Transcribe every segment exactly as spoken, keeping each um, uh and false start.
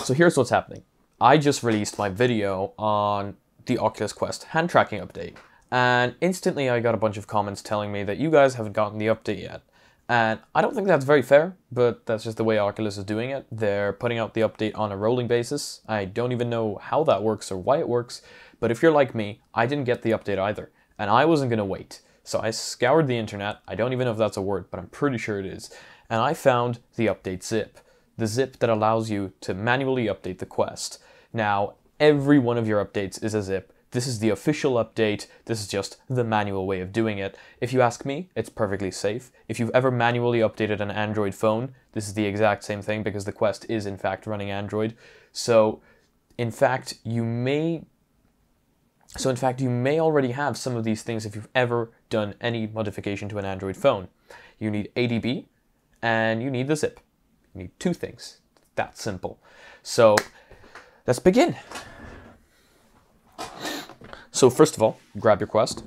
So here's what's happening. I just released my video on the Oculus Quest hand tracking update, and instantly I got a bunch of comments telling me that you guys haven't gotten the update yet. And I don't think that's very fair, but that's just the way Oculus is doing it. They're putting out the update on a rolling basis. I don't even know how that works or why it works, but if you're like me, I didn't get the update either, and I wasn't gonna wait. So I scoured the internet. I don't even know if that's a word, but I'm pretty sure it is. And I found the update zip, the zip that allows you to manually update the Quest. Now, every one of your updates is a zip. This is the official update. This is just the manual way of doing it. If you ask me, it's perfectly safe. If you've ever manually updated an Android phone, this is the exact same thing, because the Quest is in fact running Android. So in fact, you may, so in fact, you may already have some of these things if you've ever done any modification to an Android phone. You need A D B and you need the zip. You need two things. That simple. So let's begin. So first of all, grab your Quest.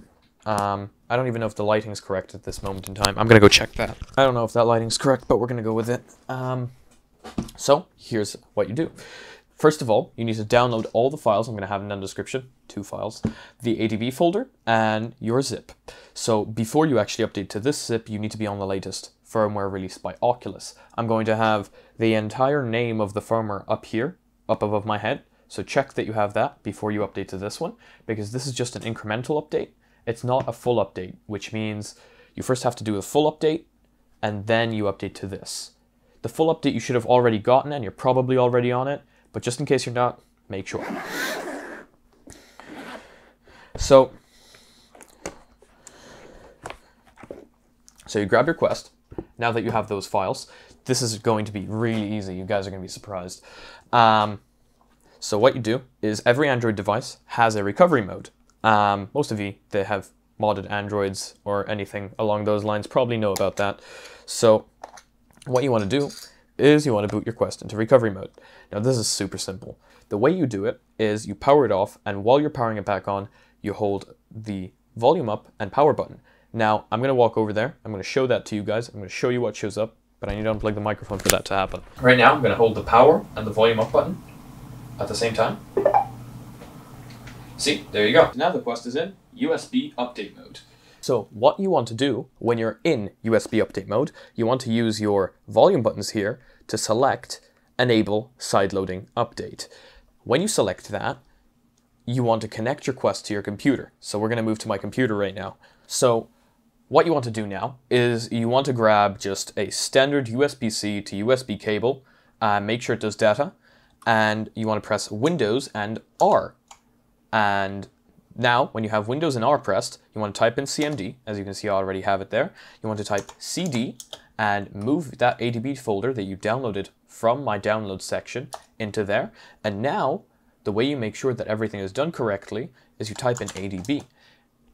Um, I don't even know if the lighting's correct at this moment in time. I'm gonna go check that. I don't know if that lighting's correct, but we're gonna go with it. Um, so here's what you do. First of all, you need to download all the files. I'm gonna have in the description, two files, the A D B folder and your zip. So before you actually update to this zip, you need to be on the latest firmware released by Oculus. I'm going to have the entire name of the firmware up here, up above my head. So check that you have that before you update to this one, because this is just an incremental update. It's not a full update, which means you first have to do a full update and then you update to this. The full update you should have already gotten and you're probably already on it, but just in case you're not, make sure. So, so you grab your Quest. Now that you have those files, this is going to be really easy. You guys are gonna be surprised. Um, So what you do is every Android device has a recovery mode. Um, most of you that have modded Androids or anything along those lines probably know about that. So what you want to do is you want to boot your Quest into recovery mode. Now this is super simple. The way you do it is you power it off, and while you're powering it back on, you hold the volume up and power button. Now I'm going to walk over there. I'm going to show that to you guys. I'm going to show you what shows up, but I need to unplug the microphone for that to happen. Right now I'm going to hold the power and the volume up button at the same time. See, there you go. Now the Quest is in U S B update mode. So what you want to do when you're in U S B update mode, you want to use your volume buttons here to select enable sideloading update. When you select that, you want to connect your Quest to your computer. So we're gonna move to my computer right now. So what you want to do now is you want to grab just a standard U S B C to U S B cable, uh, make sure it does data, and you want to press Windows and R. And now when you have Windows and R pressed, you want to type in C M D. As you can see, I already have it there. You want to type C D and move that A D B folder that you downloaded from my download section into there. And now the way you make sure that everything is done correctly is you type in A D B.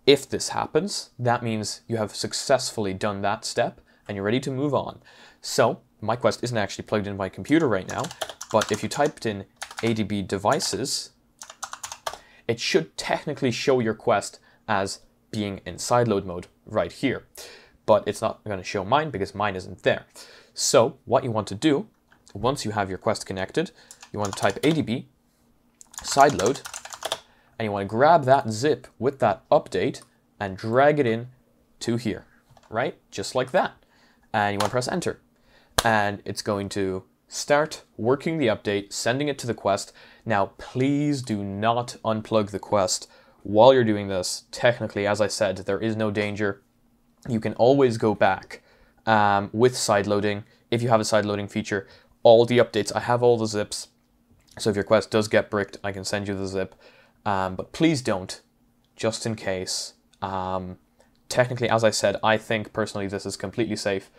If this happens, that means you have successfully done that step and you're ready to move on. So my Quest isn't actually plugged into my computer right now, but if you typed in A D B devices, it should technically show your Quest as being in sideload mode right here, but it's not going to show mine because mine isn't there. So what you want to do, once you have your Quest connected, you want to type A D B sideload, and you want to grab that zip with that update and drag it in to here, right? Just like that. And you want to press enter, and it's going to start working the update, sending it to the Quest. Now, please do not unplug the Quest while you're doing this. Technically, as I said, there is no danger. You can always go back um, with sideloading. If you have a sideloading feature, all the updates, I have all the zips. So if your Quest does get bricked, I can send you the zip, um, but please don't, just in case. Um, technically, as I said, I think personally this is completely safe,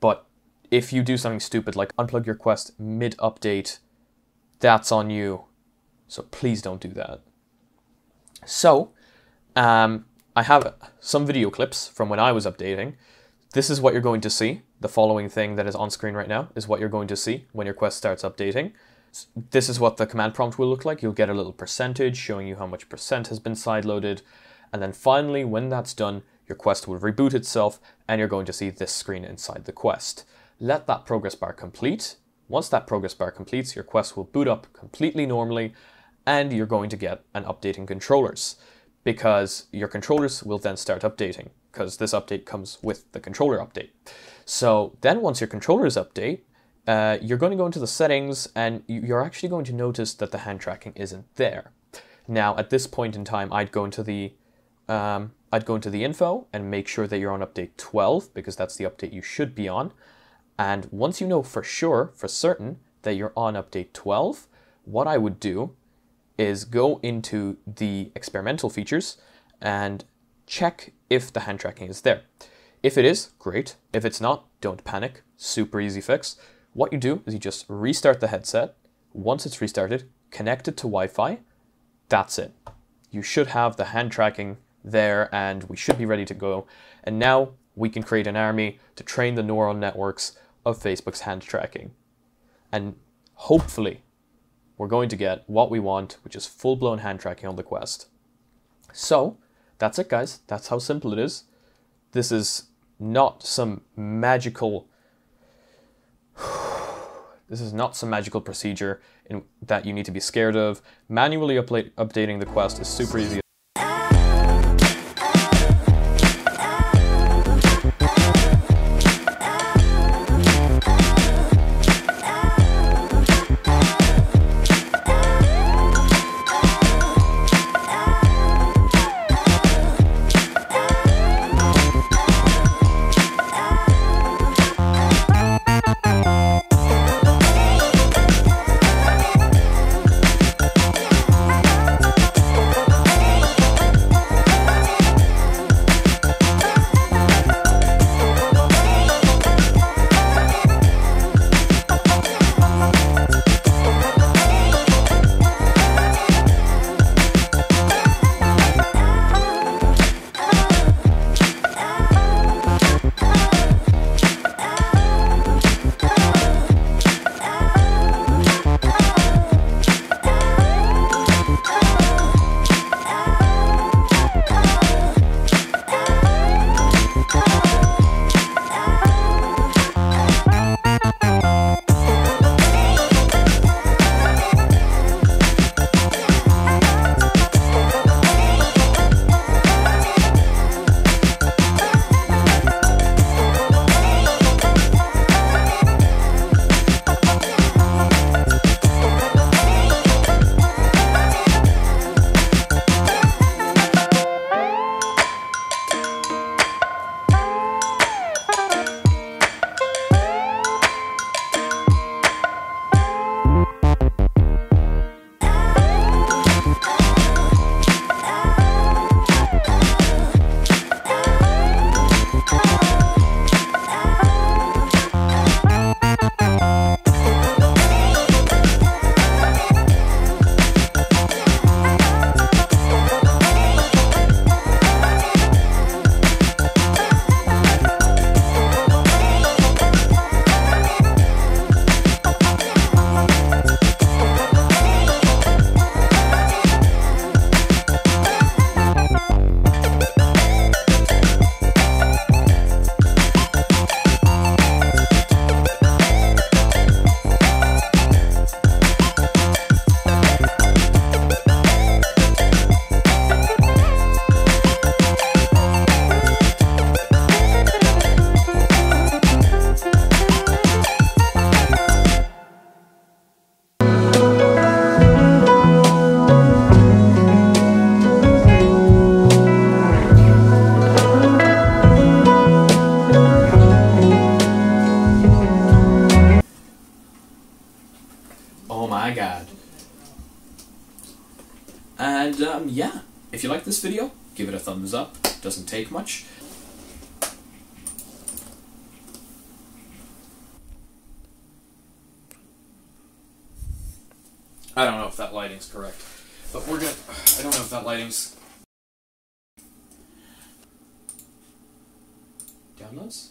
but if you do something stupid like unplug your Quest mid-update, that's on you. So please don't do that. So um, I have some video clips from when I was updating. This is what you're going to see. The following thing that is on screen right now is what you're going to see when your Quest starts updating. This is what the command prompt will look like. You'll get a little percentage showing you how much percent has been sideloaded. And then finally, when that's done, your Quest will reboot itself and you're going to see this screen inside the Quest. Let that progress bar complete, Once that progress bar completes, your Quest will boot up completely normally, and you're going to get an updating controllers, because your controllers will then start updating, because this update comes with the controller update. So then once your controllers update, uh, you're going to go into the settings, and you're actually going to notice that the hand tracking isn't there. Now at this point in time, I'd go into the um, I'd go into the info and make sure that you're on update twelve, because that's the update you should be on. And once you know for sure, for certain, that you're on update twelve, what I would do is go into the experimental features and check if the hand tracking is there. If it is, great. If it's not, don't panic. Super easy fix. What you do is you just restart the headset. Once it's restarted, connect it to Wi-Fi. That's it. You should have the hand tracking there, and we should be ready to go. And now we can create an army to train the neural networks of Facebook's hand tracking. And hopefully we're going to get what we want, which is full-blown hand tracking on the Quest. So that's it, guys. That's how simple it is. This is not some magical this is not some magical procedure in, that you need to be scared of. Manually upla- updating the Quest is super easy. And um, yeah, if you like this video, give it a thumbs up. It doesn't take much. I don't know if that lighting's correct, but we're gonna. I don't know if that lighting's. Downloads?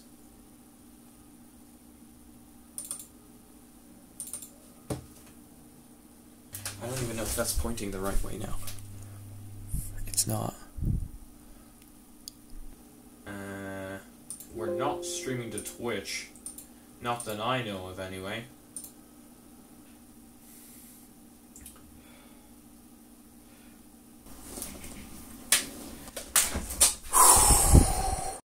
I don't even know if that's pointing the right way now. It's not. Uh, we're not streaming to Twitch. Not that I know of, anyway.